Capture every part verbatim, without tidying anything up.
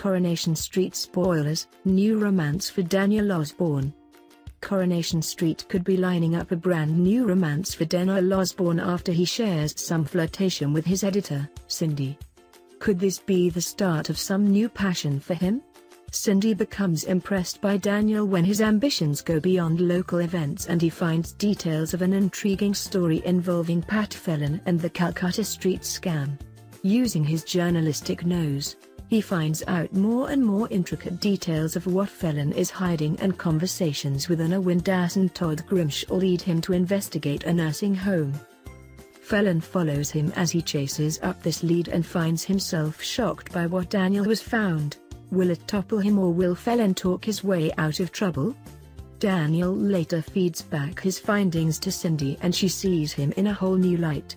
Coronation Street spoilers, new romance for Daniel Osbourne. Coronation Street could be lining up a brand new romance for Daniel Osbourne after he shares some flirtation with his editor, Cindy. Could this be the start of some new passion for him? Cindy becomes impressed by Daniel when his ambitions go beyond local events and he finds details of an intriguing story involving Pat Phelan and the Calcutta Street scam. Using his journalistic nose, he finds out more and more intricate details of what Phelan is hiding, and conversations with Anna Windass and Todd Grimshaw lead him to investigate a nursing home. Phelan follows him as he chases up this lead and finds himself shocked by what Daniel has found. Will it topple him, or will Phelan talk his way out of trouble? Daniel later feeds back his findings to Cindy and she sees him in a whole new light.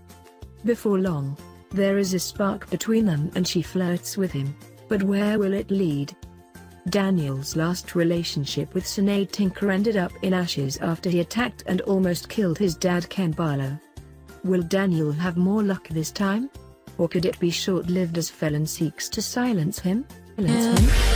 Before long, there is a spark between them and she flirts with him, but where will it lead? Daniel's last relationship with Sinead Tinker ended up in ashes after he attacked and almost killed his dad Ken Barlow. Will Daniel have more luck this time? Or could it be short-lived as Phelan seeks to silence him? Silence him?